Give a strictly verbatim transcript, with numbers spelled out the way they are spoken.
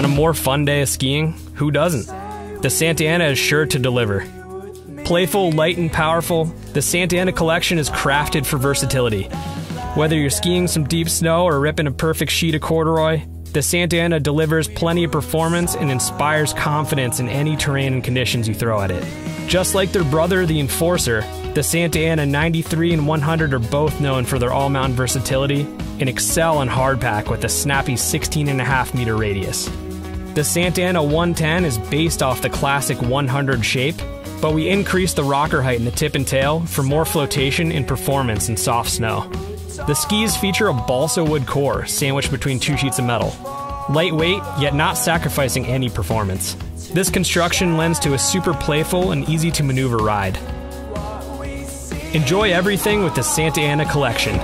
Want a more fun day of skiing? Who doesn't? The Santa Ana is sure to deliver. Playful, light, and powerful, the Santa Ana collection is crafted for versatility. Whether you're skiing some deep snow or ripping a perfect sheet of corduroy, the Santa Ana delivers plenty of performance and inspires confidence in any terrain and conditions you throw at it. Just like their brother, the Enforcer, the Santa Ana ninety-three and one hundred are both known for their all-mountain versatility and excel in hardpack with a snappy sixteen and a half meter radius. The Santa Ana one ten is based off the classic one hundred shape, but we increased the rocker height in the tip and tail for more flotation and performance in soft snow. The skis feature a balsa wood core sandwiched between two sheets of metal. Lightweight, yet not sacrificing any performance. This construction lends to a super playful and easy to maneuver ride. Enjoy everything with the Santa Ana collection.